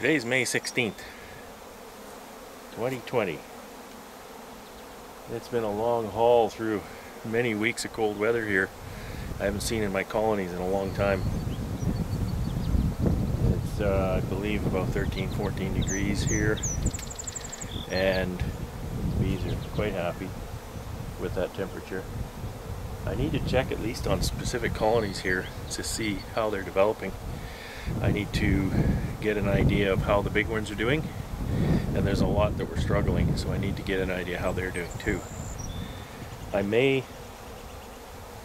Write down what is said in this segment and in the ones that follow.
Today's May 16th, 2020. It's been a long haul through many weeks of cold weather here. I haven't seen in my colonies in a long time. It's, I believe, about 13, 14 degrees here. And the bees are quite happy with that temperature. I need to check at least on specific colonies here to see how they're developing. I need to get an idea of how the big ones are doing, and there's a lot that were struggling, so I need to get an idea how they're doing too. I may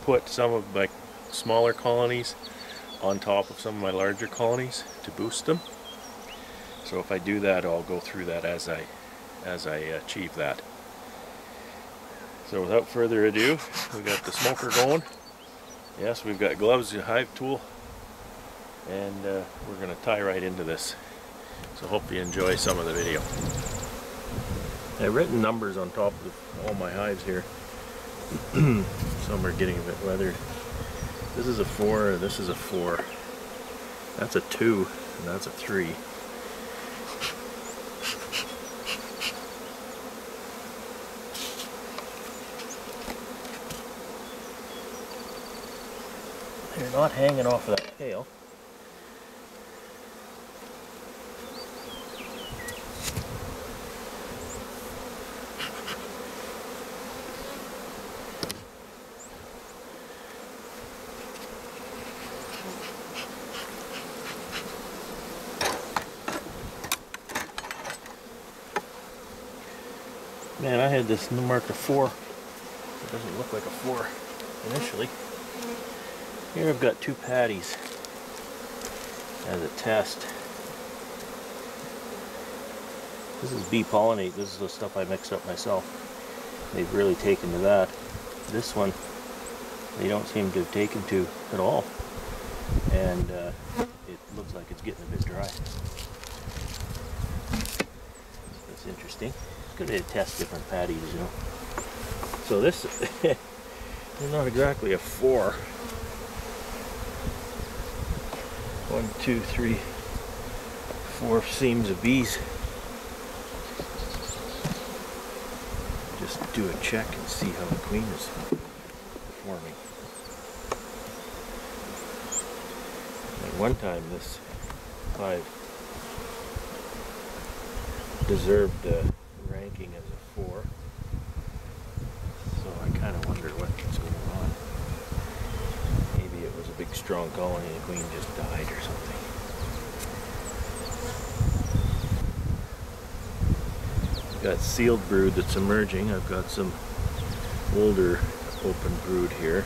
put some of my smaller colonies on top of some of my larger colonies to boost them. So if I do that, I'll go through that as I achieve that. So without further ado, we've got the smoker going. Yes, we've got gloves, a hive tool, and we're going to tie right into this. So hope you enjoy some of the video. I've written numbers on top of all my hives here. Some are getting a bit weathered. This is a 4, this is a 4. That's a 2, and that's a 3. They're not hanging off of that tail. Man, I had this marked a 4. It doesn't look like a 4 initially. Here I've got 2 patties as a test. This is bee pollinate. This is the stuff I mixed up myself. They've really taken to that. This one, they don't seem to have taken to at all. And it looks like it's getting a bit dry. So that's interesting. Good to test different patties, you know. So this is not exactly a 4. 1, 2, 3, 4 seams of bees. Just do a check and see how the queen is forming. At one time, this hive deserved ranking as a 4, so I kind of wonder what's going on. Maybe it was a big strong colony and the queen just died or something. I've got sealed brood that's emerging. I've got some older open brood here.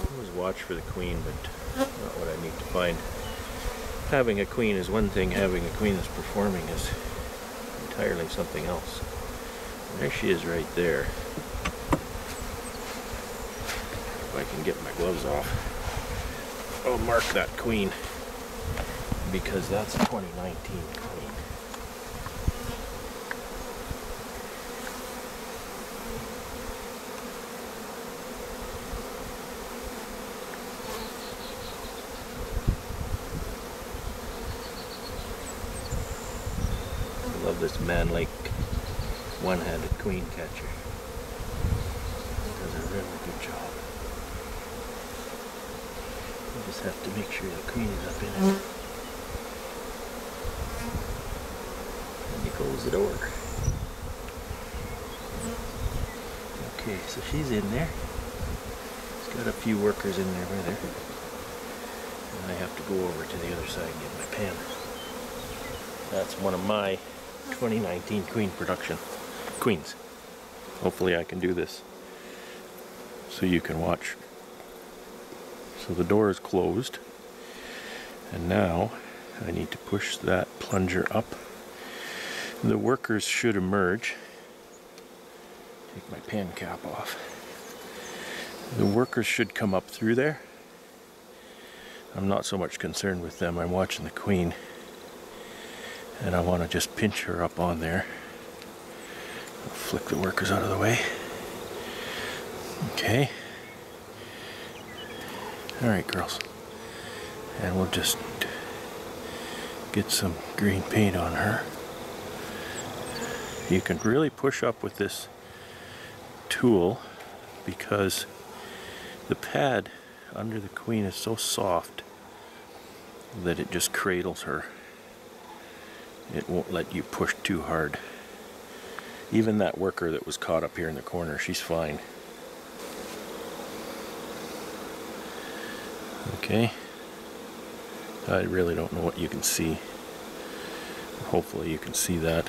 I always watch for the queen, but not what I need to find. Having a queen is one thing, having a queen that's performing is entirely something else. And there she is right there. If I can get my gloves off, I'll mark that queen, because that's a 2019 queen. Love this Man Lake one-handed queen catcher. It does a really good job. You just have to make sure the queen is up in it. And you close the door. Okay, so she's in there. She's got a few workers in there with her. And I have to go over to the other side and get my pen. That's one of my 2019 queen production queens. Hopefully I can do this so you can watch. So the door is closed, and now I need to push that plunger up. The workers should emerge. Take my pen cap off. The workers should come up through there. I'm not so much concerned with them. I'm watching the queen, and I want to just pinch her up on there. I'll flick the workers out of the way. Okay. All right, girls. and we'll just get some green paint on her. You can really push up with this tool because the pad under the queen is so soft that it just cradles her. It won't let you push too hard. Even that worker that was caught up here in the corner, she's fine. Okay, I really don't know what you can see. Hopefully you can see that.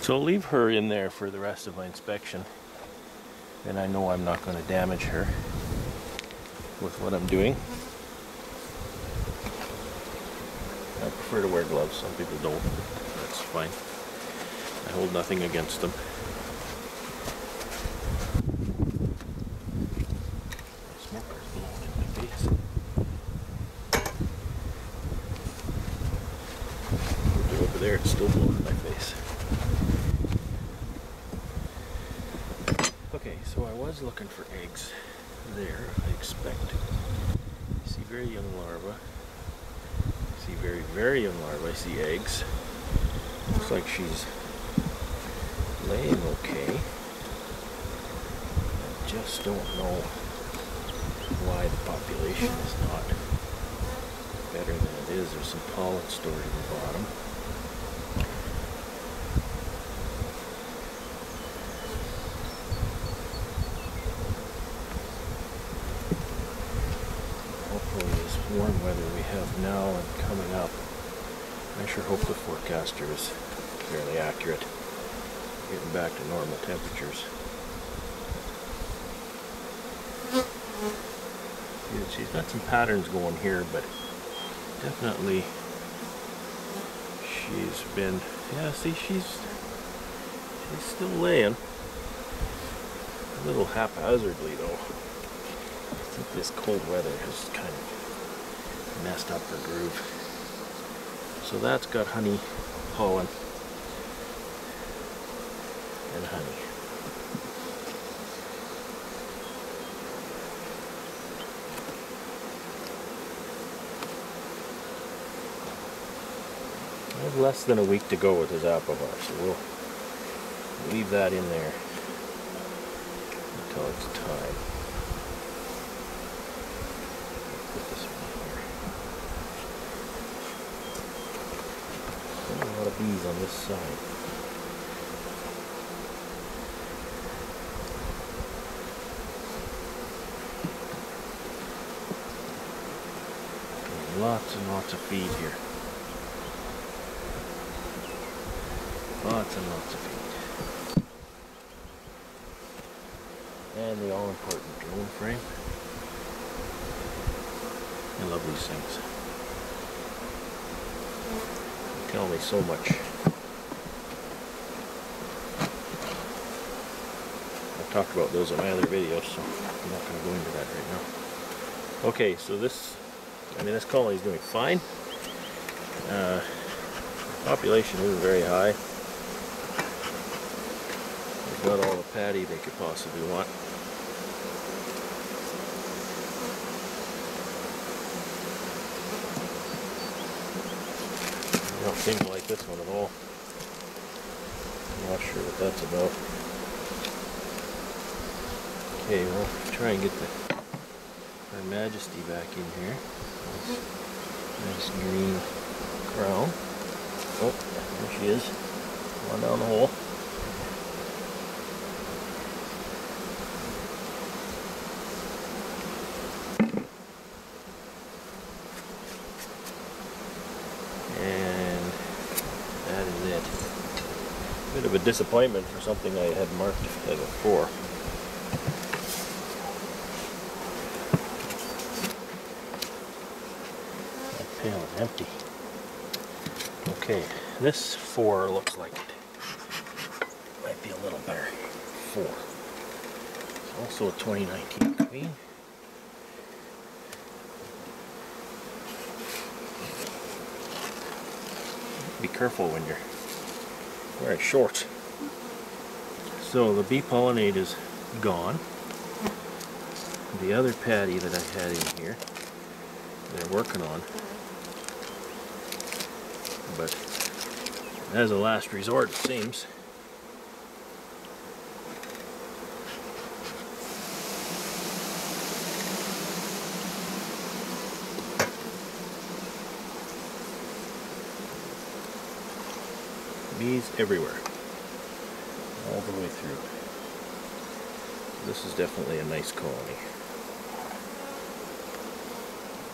So I'll leave her in there for the rest of my inspection, and I know I'm not going to damage her with what I'm doing. I prefer to wear gloves, some people don't, but that's fine. I hold nothing against them. Looking for eggs there, I expect. I see very young larvae. I see very, very young larvae. I see eggs. Looks like she's laying okay. I just don't know why the population is not better than it is. There's some pollen stored in the bottom. Warm weather we have now and coming up. I sure hope the forecaster is fairly accurate. Getting back to normal temperatures. Yeah, she's got some patterns going here, but definitely she's been, yeah, see, she's still laying. A little haphazardly though. I think this cold weather has kind of messed up her groove. So that's got honey, pollen, and honey. I have less than a week to go with this apovar, so we'll leave that in there until it's time. Put this bees on this side. And lots and lots of feed here. Lots and lots of feed. And the all-important drone frame. I love these things. Tell me so much. I've talked about those in my other videos, so I'm not going to go into that right now. Okay, so this colony is doing fine. Population isn't very high. They've got all the patty they could possibly want. I don't seem to like this one at all. I'm not sure what that's about. Okay, we'll try and get Her Majesty back in here. Nice green crown. Oh, there she is. Come on down the hole. Of a disappointment for something I had marked as a 4. That pail is empty. Okay, this 4 looks like it might be a little better. 4. It's also a 2019 queen. Be careful when you're very short. So the bee pollinate is gone. The other patty that I had in here they're working on. But as a last resort, it seems. Bees everywhere, all the way through. This is definitely a nice colony.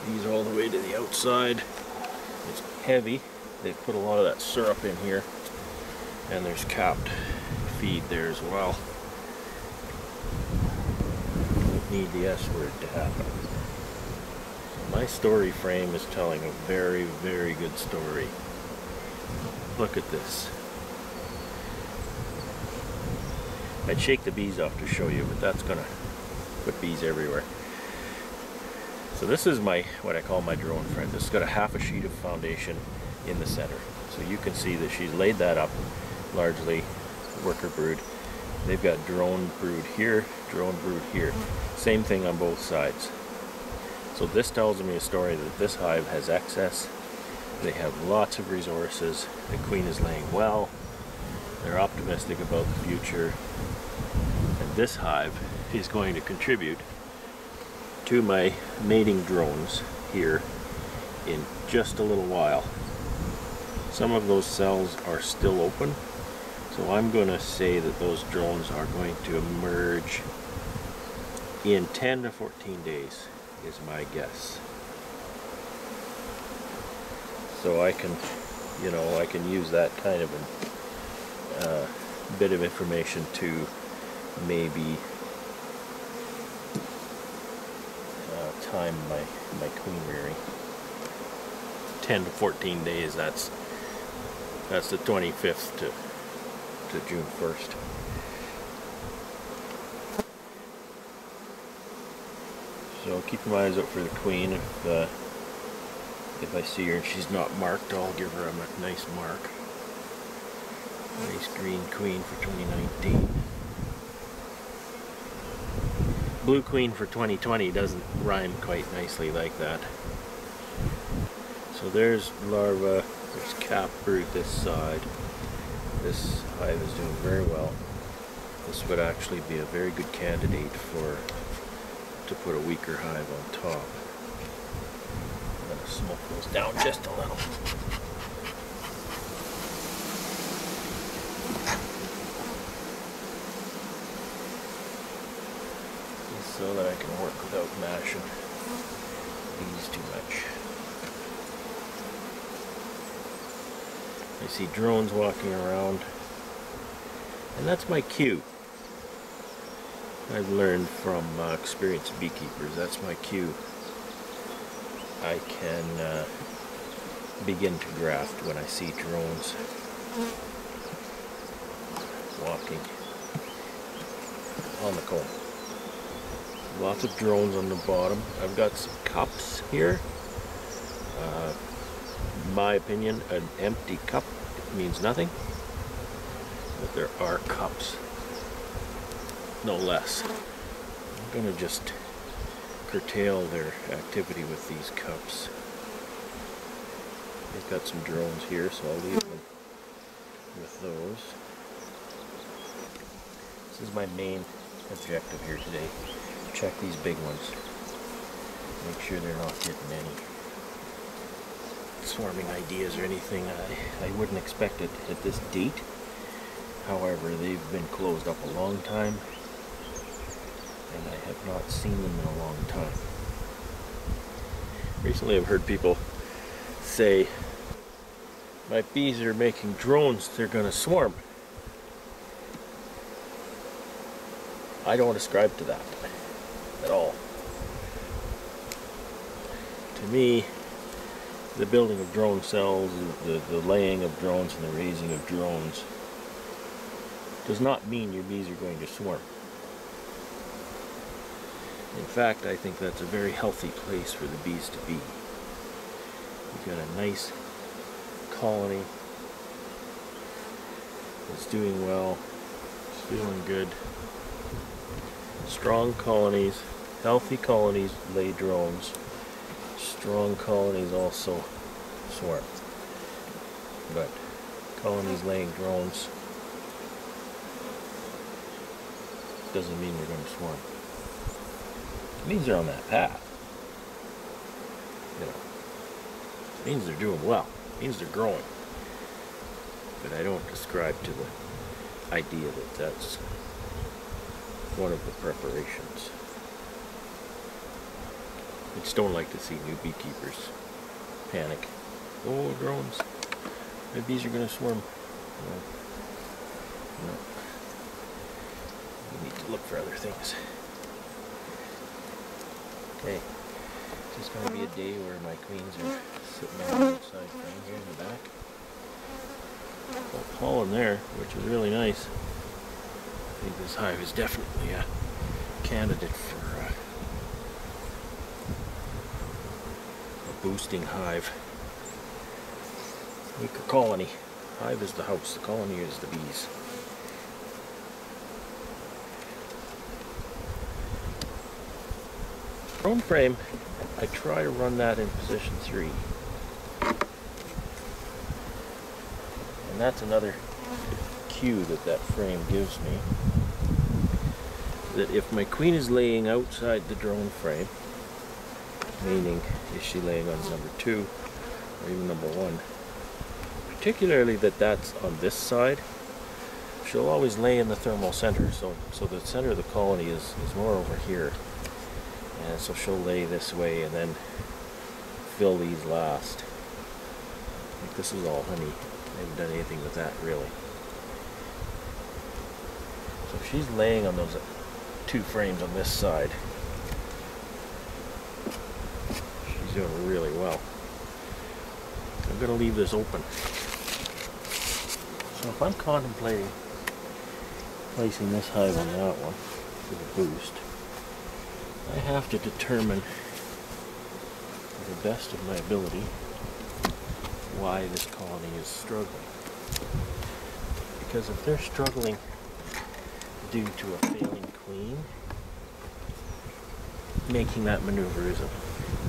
Bees all the way to the outside. It's heavy. They've put a lot of that syrup in here, and there's capped feed there as well. Don't need the S word to happen. So my story frame is telling a very, very good story. Look at this. I'd shake the bees off to show you, but that's gonna put bees everywhere. So this is my, what I call my drone friend. This has got a half a sheet of foundation in the center. So you can see that she's laid that up, largely worker brood. They've got drone brood here. Same thing on both sides. So this tells me a story that this hive has excess. They have lots of resources. The queen is laying well. They're optimistic about the future. And this hive is going to contribute to my mating drones here in just a little while. Some of those cells are still open. So I'm going to say that those drones are going to emerge in 10 to 14 days is my guess. So I can, you know, I can use that kind of a bit of information to maybe time my queen rearing. 10 to 14 days, that's the 25th to June 1st. So keep your eyes out for the queen. If I see her and she's not marked, I'll give her a nice mark. Nice green queen for 2019. Blue queen for 2020 doesn't rhyme quite nicely like that. So there's larva, there's cap brood this side. This hive is doing very well. This would actually be a very good candidate to put a weaker hive on top. Smoke goes down just a little. Just so that I can work without mashing these too much. I see drones walking around. And that's my cue. I've learned from experienced beekeepers, that's my cue. I can begin to graft when I see drones walking on the comb. Lots of drones on the bottom. I've got some cups here. In my opinion, an empty cup means nothing, but there are cups, no less. I'm gonna just curtail their activity with these cups. They've got some drones here, so I'll leave them with those. This is my main objective here today. Check these big ones. Make sure they're not getting any swarming ideas or anything. I wouldn't expect it at this date. However, they've been closed up a long time, and I have not seen them in a long time. Recently I've heard people say, my bees are making drones, they're gonna swarm. I don't ascribe to that at all. To me, the building of drone cells, the laying of drones and the raising of drones does not mean your bees are going to swarm. In fact, I think that's a very healthy place for the bees to be. You've got a nice colony that's doing well, it's feeling good. Strong colonies, healthy colonies lay drones. strong colonies also swarmed. But colonies laying drones doesn't mean you're going to swarm. It means they're on that path. You know, it means they're doing well. It means they're growing. But I don't ascribe to the idea that that's one of the preparations. I just don't like to see new beekeepers panic. Oh, drones. The bees are going to swarm. No. No. We need to look for other things. Okay. This is going to be a day where my queens are sitting on the outside frame here in the back. Got pollen there, which is really nice. I think this hive is definitely a candidate for a boosting hive. Weaker colony. Hive is the house, the colony is the bees. Drone frame, I try to run that in position 3. And that's another cue that that frame gives me. That if my queen is laying outside the drone frame, meaning is she laying on number 2 or even number 1, particularly that that's on this side, she'll always lay in the thermal center. So the center of the colony is more over here. And so she'll lay this way and then fill these last. Like this is all honey. I haven't done anything with that really. So if she's laying on those 2 frames on this side, she's doing really well. I'm going to leave this open. So if I'm contemplating placing this hive on that one for the boost, I have to determine, to the best of my ability, why this colony is struggling. Because if they're struggling due to a failing queen, making that maneuver is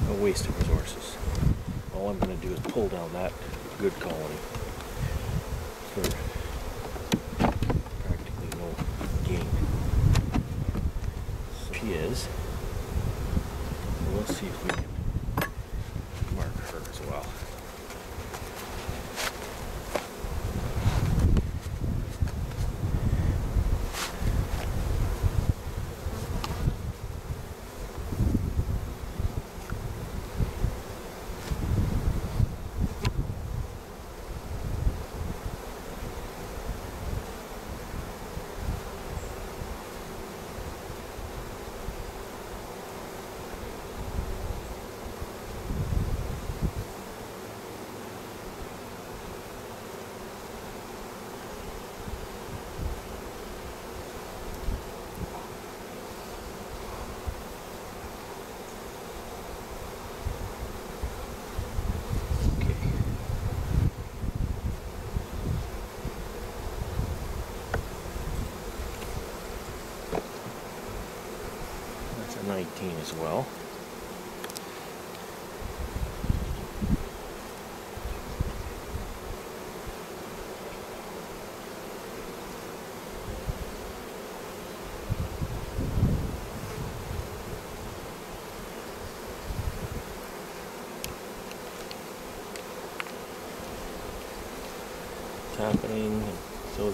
a waste of resources. All I'm going to do is pull down that good colony for practically no gain. So she is. We'll see if we can mark her as well. As well. It's happening. So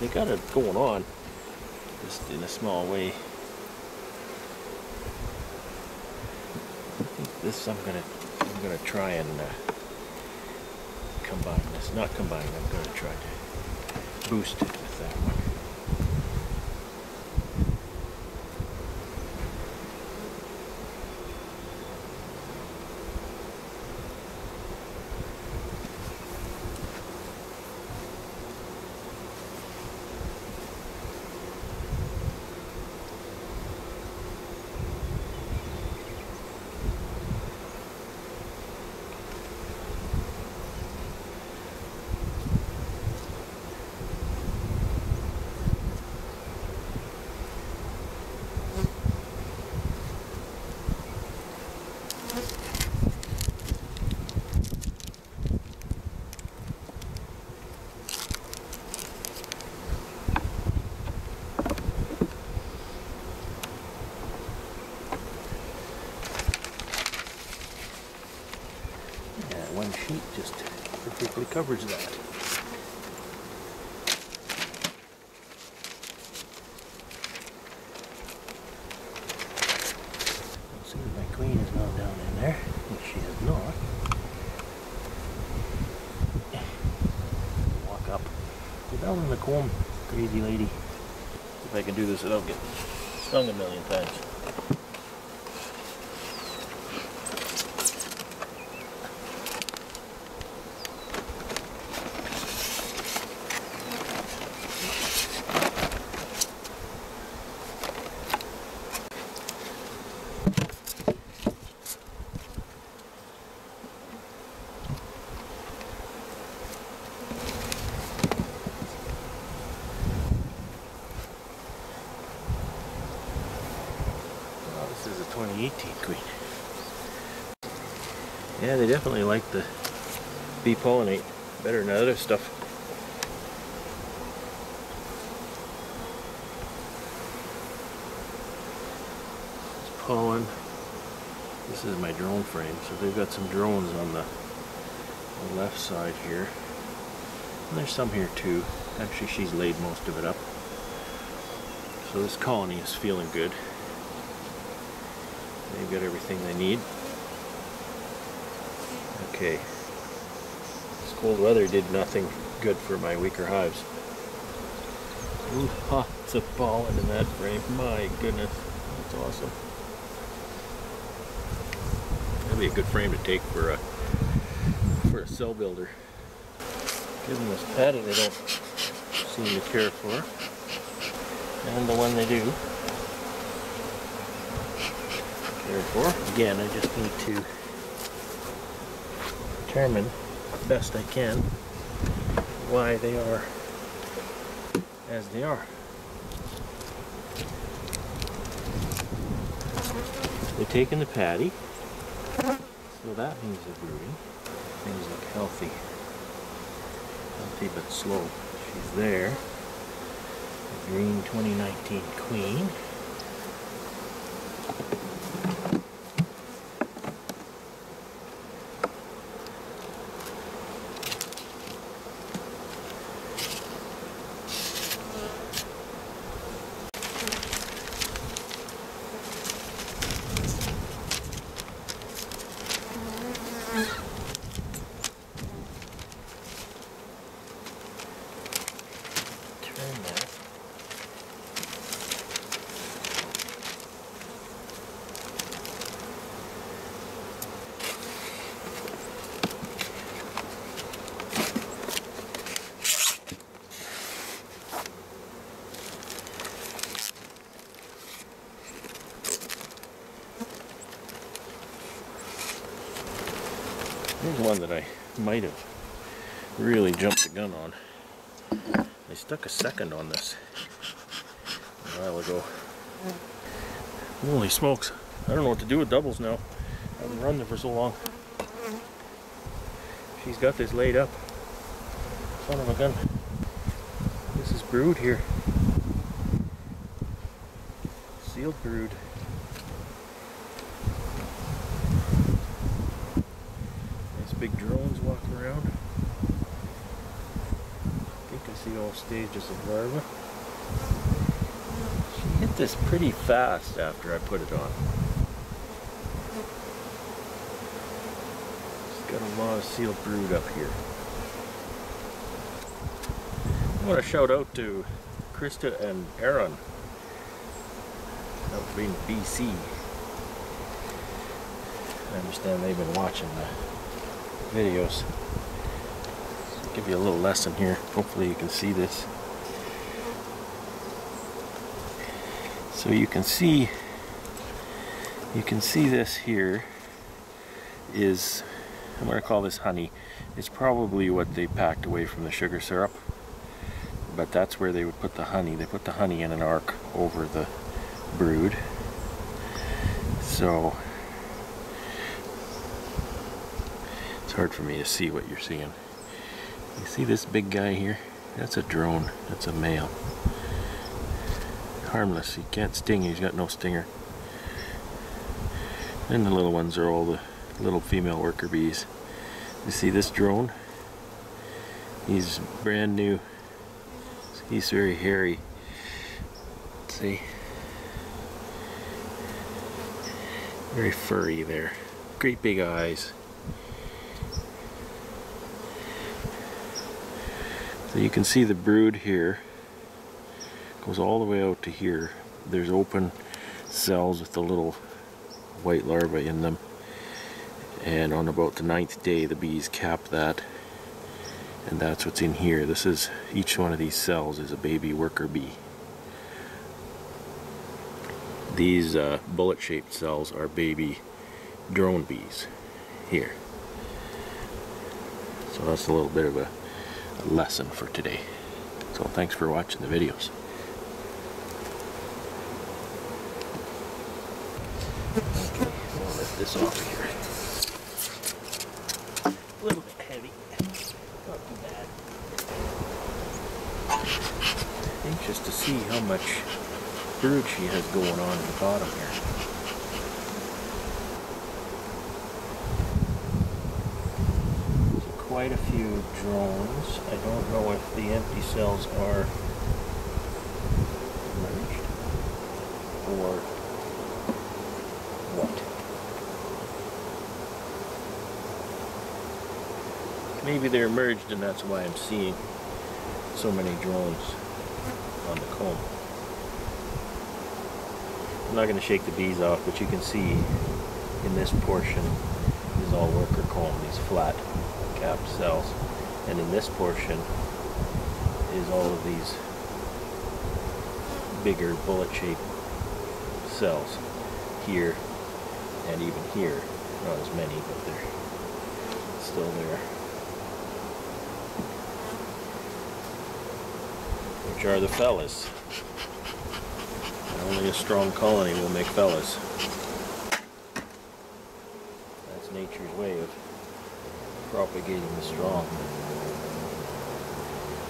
they got it going on just in a small way. This I'm gonna try and combine this. Not combine. I'm gonna try to boost it with that one sheet just perfectly covers that. Let's see if my queen is not down in there, which she is not. Walk up. Get down in the comb, crazy lady. If I can do this without getting stung a million times. This is a 2018 queen. Yeah, they definitely like the bee pollinate better than other stuff. It's pollen. This is my drone frame, so they've got some drones on the left side here. And there's some here too. Actually, she's laid most of it up. So this colony is feeling good. They've got everything they need. Okay. This cold weather did nothing good for my weaker hives. Ooh, lots of pollen in that frame. My goodness. That's awesome. That'd be a good frame to take for a cell builder. Give them this patty they don't seem to care for. And the one they do. Therefore, again, I just need to determine the best I can why they are as they are. They're taking the patty, so that means they're brooding. Things look healthy. Healthy but slow. She's there. The green 2019 queen. Here's one that I might have really jumped the gun on. I stuck a second on this a while ago. Holy smokes. I don't know what to do with doubles now. I haven't run them for so long. She's got this laid up. Son of a gun. This is brood here. Sealed brood. Big drones walking around. I think I see all stages of larva. She hit this pretty fast after I put it on. She's got a lot of sealed brood up here. I want to shout out to Christa and Aaron out in BC. I understand they've been watching the videos. I'll give you a little lesson here. Hopefully you can see this. So you can see this here is, I'm going to call this honey. It's probably what they packed away from the sugar syrup, but that's where they would put the honey. They put the honey in an arc over the brood. So it's hard for me to see what you're seeing. You see this big guy here? That's a drone. That's a male. Harmless. He can't sting. He's got no stinger. And the little ones are all the little female worker bees. You see this drone? He's brand new. He's very hairy. See? Very furry there. Great big eyes. So you can see the brood here. Goes all the way out to here. There's open cells with the little white larvae in them. And on about the 9th day the bees cap that, and that's what's in here. This is, each one of these cells is a baby worker bee. These bullet shaped cells are baby drone bees here. So that's a little bit of a lesson for today. So thanks for watching the videos. Okay, so I'll lift this off here. A little bit heavy, not too bad. Anxious to see how much brood she has going on in the bottom here. There's quite a few drones. I don't know if the empty cells are merged or what. Maybe they're merged, and that's why I'm seeing so many drones on the comb. I'm not going to shake the bees off, but you can see in this portion is all worker comb, these flat cap cells, and in this portion is all of these bigger bullet-shaped cells here and even here. Not as many, but they're still there. Which are the fellas. Only a strong colony will make fellas. That's nature's way of propagating the strong.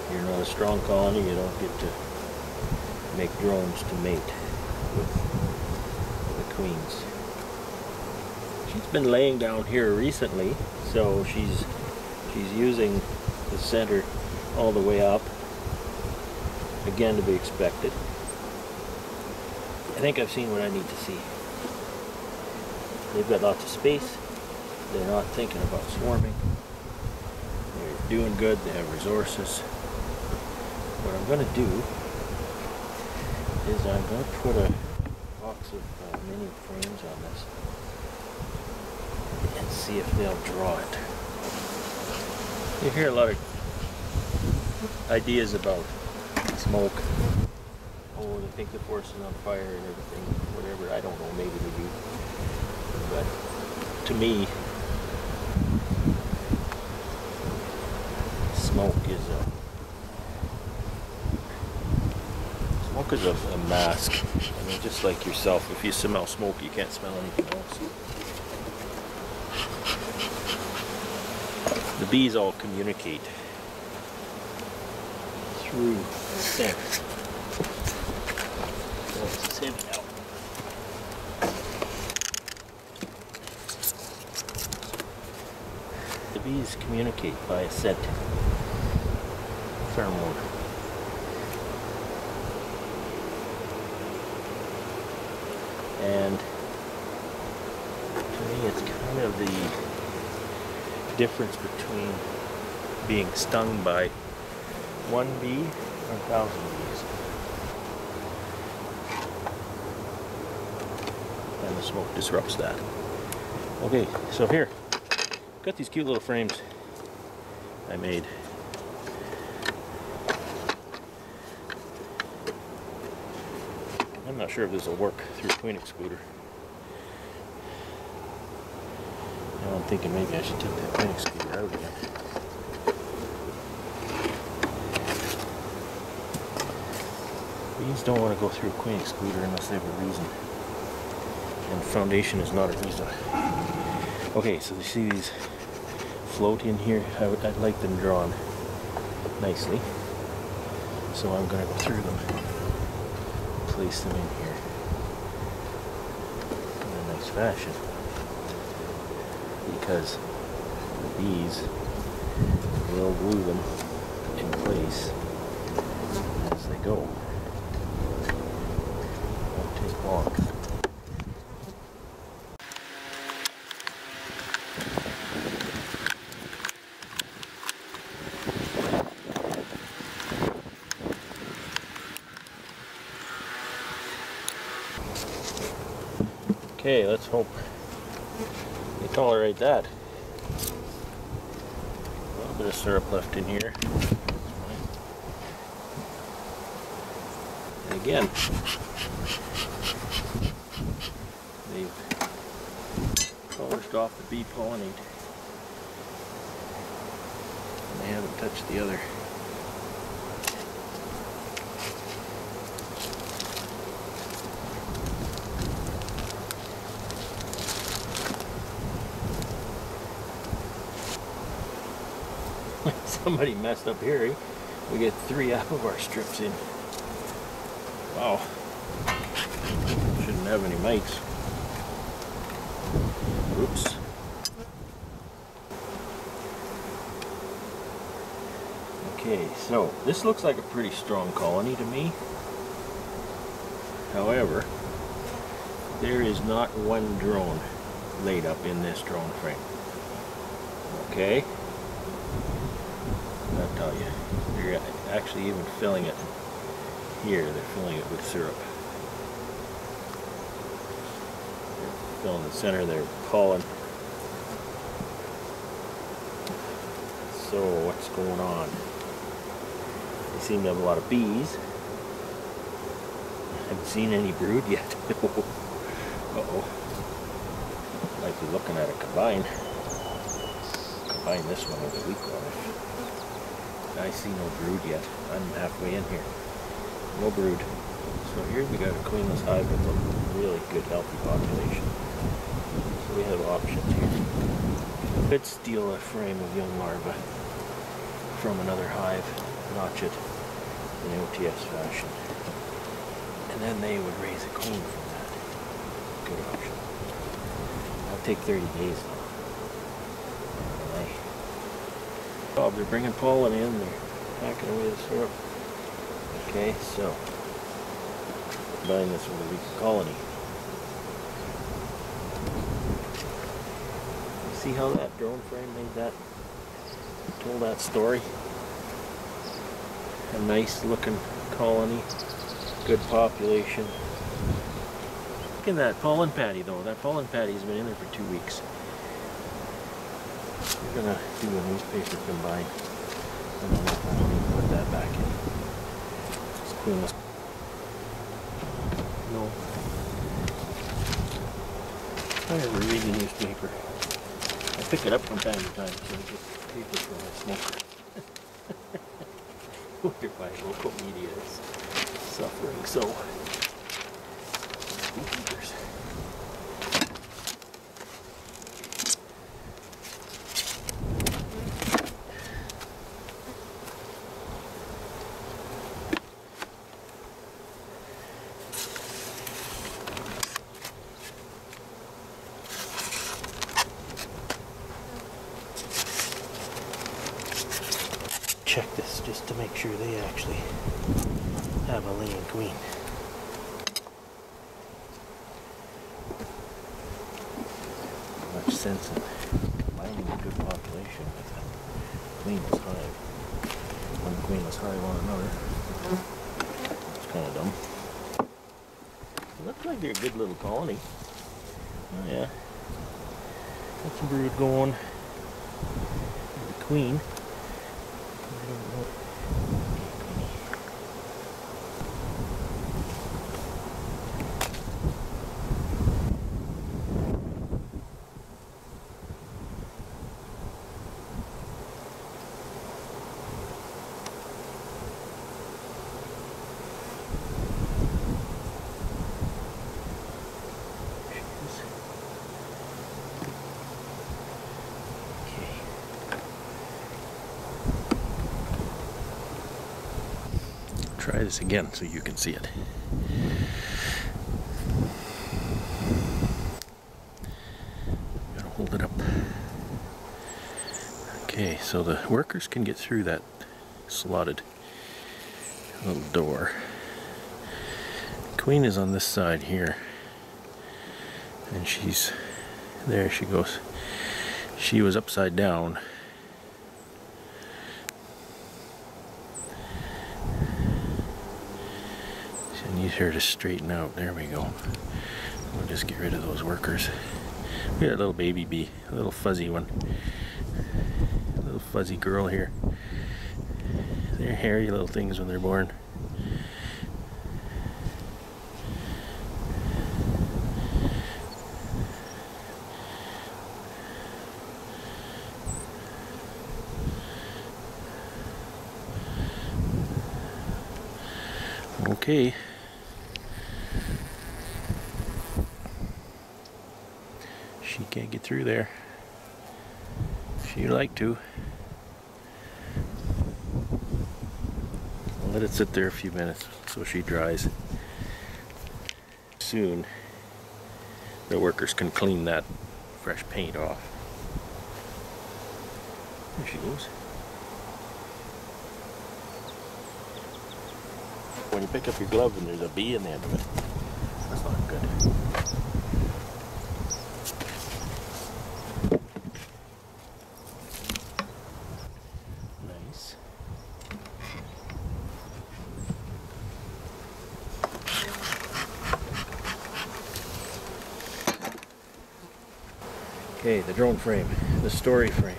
If you're not a strong colony, you don't get to make drones to mate with the queens. She's been laying down here recently, so she's using the center all the way up. Again, to be expected. I think I've seen what I need to see. They've got lots of space. They're not thinking about swarming. They're doing good. They have resources. What I'm going to do is I'm going to put a box of mini frames on this and see if they'll draw it. You hear a lot of ideas about smoke. Oh, they think the forest is on fire and everything, whatever. I don't know, maybe they do. But to me, smoke is a mask. I mean, just like yourself, if you smell smoke, you can't smell anything else. The bees all communicate through scent. So it's sent out. The bees communicate by a scent pheromone. And to me it's kind of the difference between being stung by one bee or 1,000 bees. And the smoke disrupts that. Okay, so here, got these cute little frames I made. I'm not sure if this will work through queen excluder. Now I'm thinking maybe I should take that queen excluder out again. Bees don't want to go through a queen excluder unless they have a reason. And foundation is not a reason. Okay, so you see these float in here. I'd like them drawn nicely. So I'm going to go through them. Place them in here in a nice fashion. Because the these, we'll glue them in place as they go. Won't take long. Okay, let's hope they tolerate that. A little bit of syrup left in here. And again, they've polished off the bee pollinate. And they haven't touched the other. Somebody messed up here. Eh? We get 3 out of our strips in. Wow. Shouldn't have any mites. Oops. Okay, so this looks like a pretty strong colony to me. However, there is not one drone laid up in this drone frame. Okay. I'll tell you, they're actually even filling it here. They're filling it with syrup. They're filling the center, they're pollen. So what's going on? They seem to have a lot of bees. I haven't seen any brood yet. Uh-oh. Might be looking at a combine. Combine this one with a weak one. I see no brood yet. I'm halfway in here. No brood. So here we got a queenless hive with a really good healthy population. So we have options here. Let's steal a frame of young larvae from another hive, notch it in OTS fashion. And then they would raise a queen from that. Good option. That'll take 30 days though. Oh, they're bringing pollen in, they're packing away the syrup. Okay, so combine this with a weak colony. See how that drone frame made that, told that story? A nice looking colony, good population. Look at that pollen patty though. That pollen patty has been in there for 2 weeks. We're going to do a newspaper combine, and then we'll put that back in. It's queenless. No. I never read the newspaper. I pick it up from time to time, so I get paper from my smoker. I wonder why local media is suffering so. Newspapers. Check this just to make sure they actually have a laying queen. Not much sense in combining a good population with a queenless hive. One queenless hive on another. It's kind of dumb. It looks like they're a good little colony. Oh yeah. Got some brood going. And the queen. Try this again so you can see it. Gotta hold it up. Okay, so the workers can get through that slotted little door. Queen is on this side here, and she's, there she goes. She was upside down. So I need her to straighten out. There we go. We'll just get rid of those workers. We got a little baby bee, a little fuzzy one. A little fuzzy girl here. They're hairy little things when they're born. Okay. She can't get through there. She'd like to. I'll let it sit there a few minutes so she dries. Soon the workers can clean that fresh paint off. There she goes. When you pick up your glove and there's a bee in the end of it, that's not good. Nice. Okay, the drone frame, the story frame.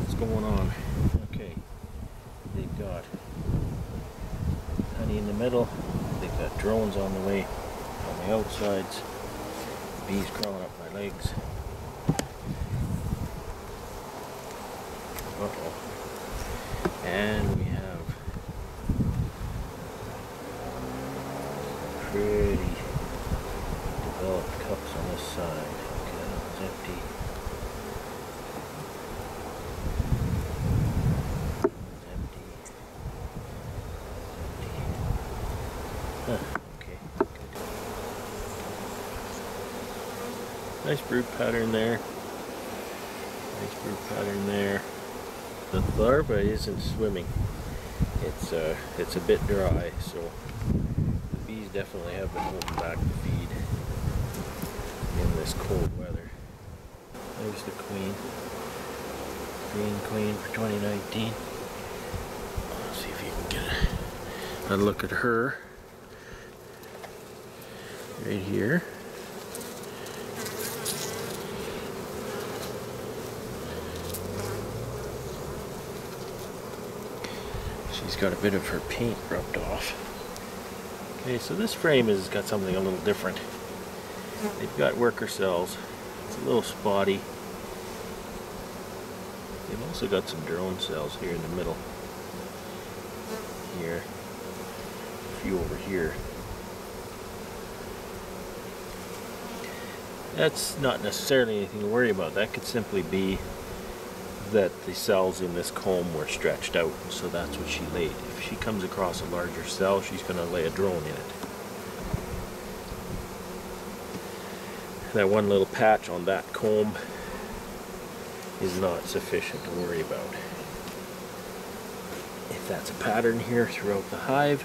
What's going on? Okay, they've got honey in the middle, they've got drones on the way, on the outsides, bees crawling up my legs. Uh-oh. And we have pretty developed cups on this side. Okay, that one's empty. Nice brood pattern there. Nice brood pattern there. The larva isn't swimming. It's a bit dry, so the bees definitely have been holding back the feed in this cold weather. There's the queen. Green queen for 2019. Let's see if you can get a look at her. Right here. She's got a bit of her paint rubbed off. Okay, so this frame has got something a little different. They've got worker cells. It's a little spotty. They've also got some drone cells here in the middle. Here. A few over here. That's not necessarily anything to worry about. That could simply be that the cells in this comb were stretched out, so that's what she laid. If she comes across a larger cell, she's going to lay a drone in it. That one little patch on that comb is not sufficient to worry about. If that's a pattern here throughout the hive,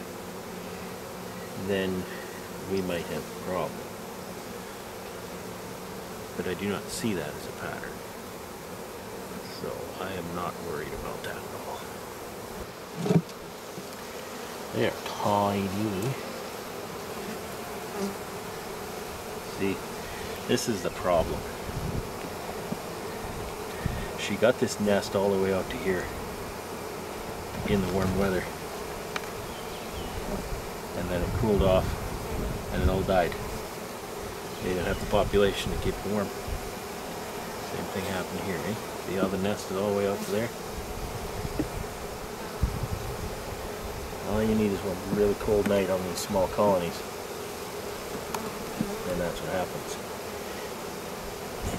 then we might have a problem. But I do not see that as a pattern. So I am not worried about that at all. They're tiny. See, this is the problem. She got this nest all the way out to here in the warm weather. And then it cooled off and it all died. They didn't have the population to keep it warm. Same thing happened here, eh? See how the nest is all the way up there? All you need is one really cold night on these small colonies. And that's what happens.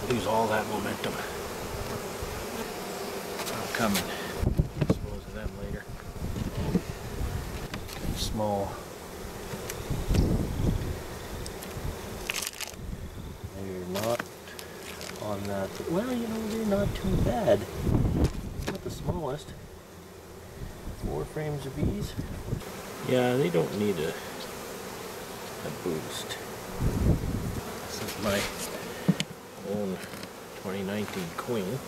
They lose all that momentum. I'm coming. Dispose of them later. Kind of small. They're not on that. Well, you know, they're not too bad. the smallest. 4 frames of bees. Yeah, they don't need a boost. This is my own 2019 queen.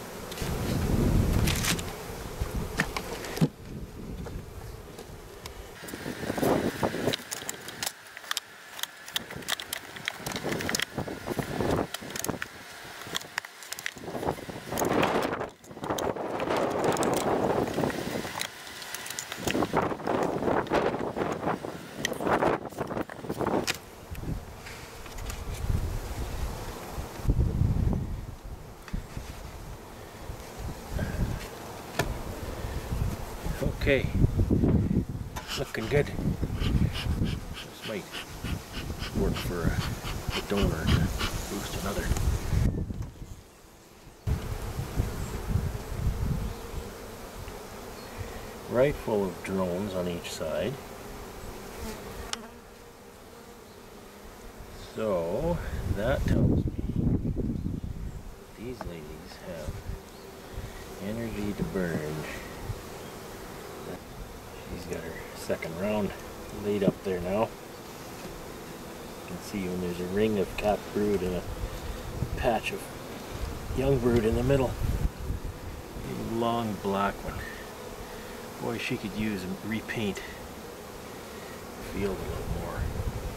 Okay, looking good. This might work for the donor to boost another. Right full of drones on each side. So that tells me these ladies have energy to burn. She's got her second round laid up there now. You can see when there's a ring of cap brood and a patch of young brood in the middle. A long black one. Boy, she could use and repaint the field a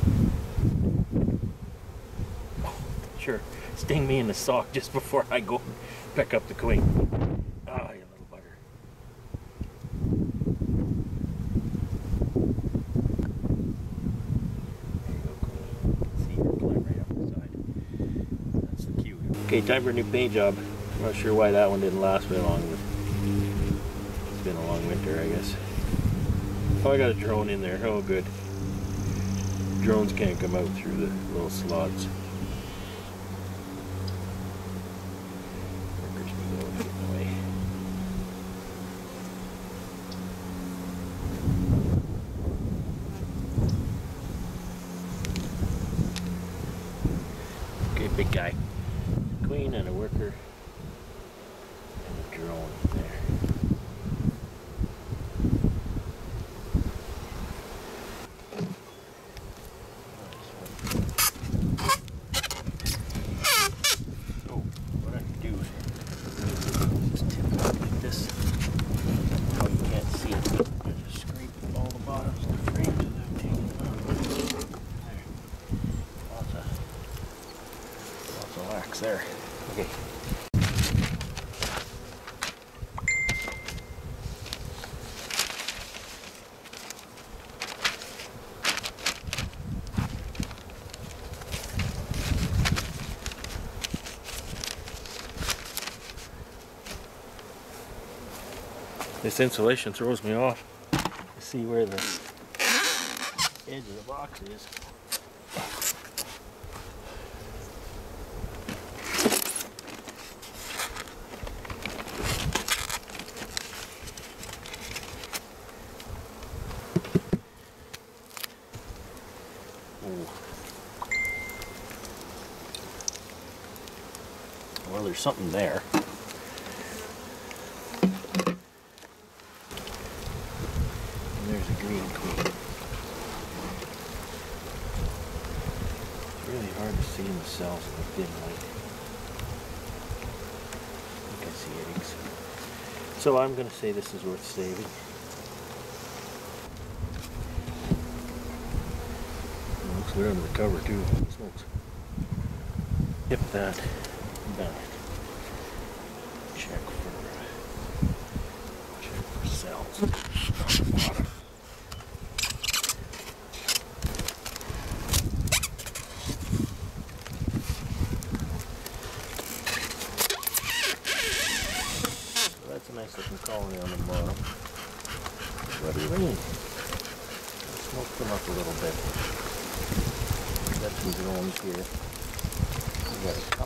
little more. Oh, sure, sting me in the sock just before I go pick up the queen. Okay, time for a new paint job. I'm not sure why that one didn't last very long, but it's been a long winter, I guess. Oh, I got a drone in there. Oh, good. Drones can't come out through the little slots. Workers be going getting away. Okay, big guy. Queen and a worker and a drone there. So what I can do is just tip it up like this. How you can't see it. I just scrape all the bottoms of the frames and I'm taking it off. There. Lots of wax there. Okay. This insulation throws me off. You see where the edge of the box is. Well, there's something there. And there's a green queen. It's really hard to see themselves in the dim light. You can see eggs. So I'm going to say this is worth saving. It looks good under the cover too. Holy smokes. Tip that. Back. Check for cells on the bottom. So that's a nice looking colony on the bottom. Let it rain. Let's smoke them up a little bit. Got some drones here. We got a couple.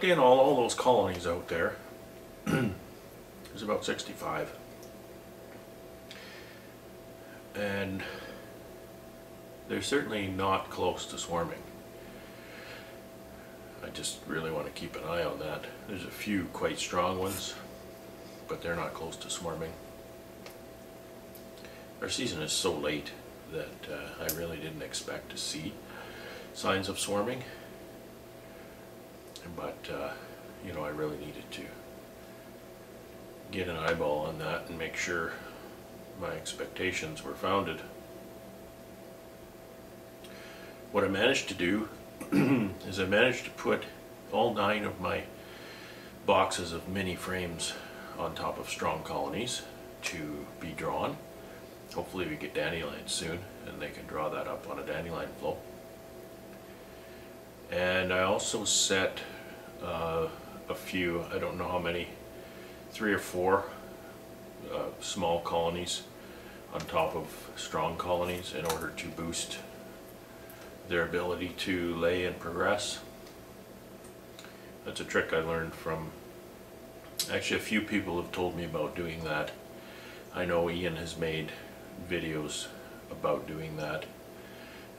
took in all those colonies out there. There's about 65. And they're certainly not close to swarming. I just really want to keep an eye on that. There's a few quite strong ones, but they're not close to swarming. Our season is so late that I really didn't expect to see signs of swarming, but you know, I really needed to get an eyeball on that and make sure my expectations were founded. What I managed to do is I managed to put all 9 of my boxes of mini frames on top of strong colonies to be drawn. Hopefully we get dandelions soon and they can draw that up on a dandelion flow. And I also set a few, I don't know how many, 3 or 4 small colonies on top of strong colonies in order to boost their ability to lay and progress. That's a trick I learned from, actually a few people have told me about doing that. I know Ian has made videos about doing that,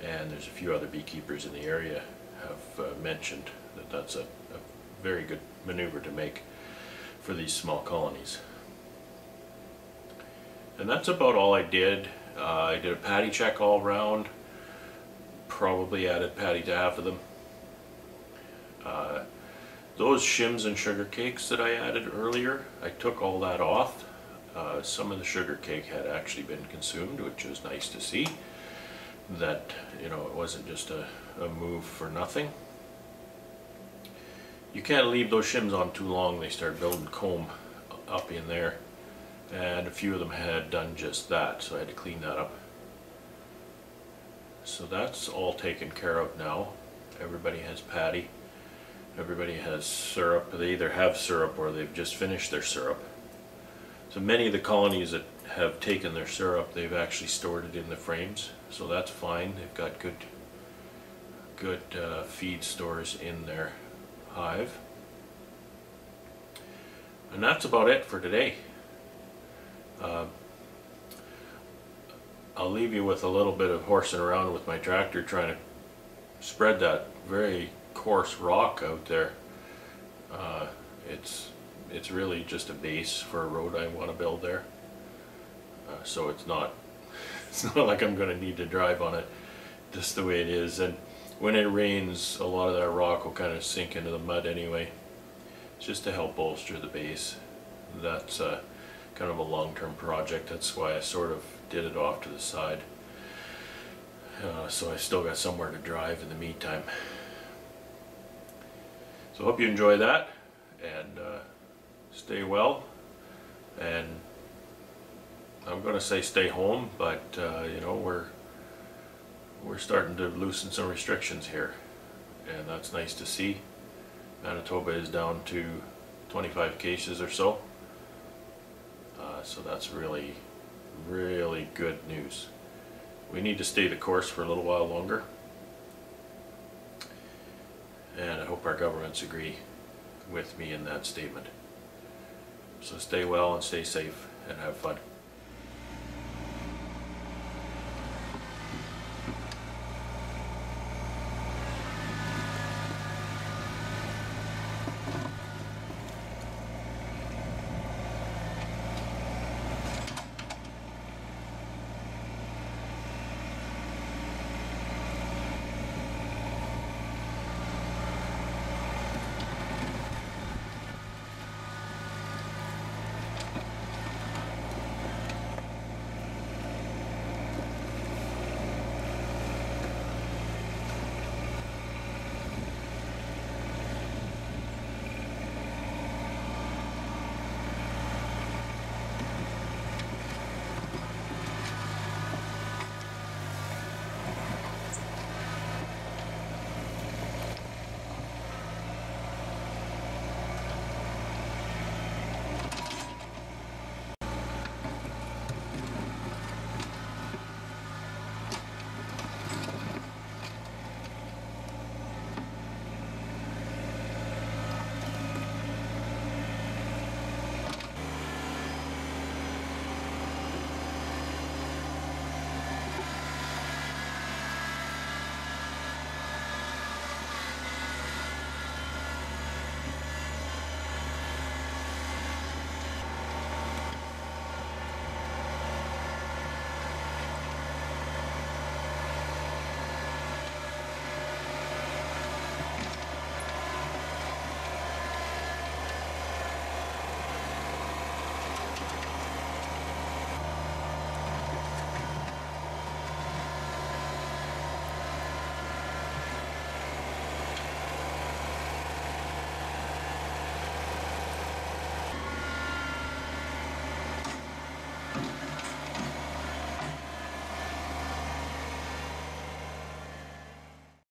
and there's a few other beekeepers in the area have mentioned that that's a very good maneuver to make for these small colonies. And that's about all I did. I did a patty check all round, probably added patty to half of them. Those shims and sugar cakes that I added earlier, I took all that off. Some of the sugar cake had actually been consumed, which was nice to see. That, you know, it wasn't just a move for nothing. You can't leave those shims on too long, they start building comb up in there, and a few of them had done just that, so I had to clean that up. So that's all taken care of now. Everybody has patty, everybody has syrup. They either have syrup or they've just finished their syrup. So many of the colonies that have taken their syrup, they've actually stored it in the frames, so that's fine. They've got good feed stores in their hive. And that's about it for today. I'll leave you with a little bit of horsing around with my tractor trying to spread that very coarse rock out there. It's really just a base for a road I want to build there. So it's not like I'm going to need to drive on it, just the way it is. And when it rains, a lot of that rock will kind of sink into the mud anyway, just to help bolster the base. That's kind of a long-term project. That's why I sort of did it off to the side. So I still got somewhere to drive in the meantime. So I hope you enjoy that, and stay well, and I'm going to say stay home, but you know, we're starting to loosen some restrictions here, and that's nice to see. Manitoba is down to 25 cases or so, so that's really, really good news. We need to stay the course for a little while longer, and I hope our governments agree with me in that statement. So stay well and stay safe and have fun.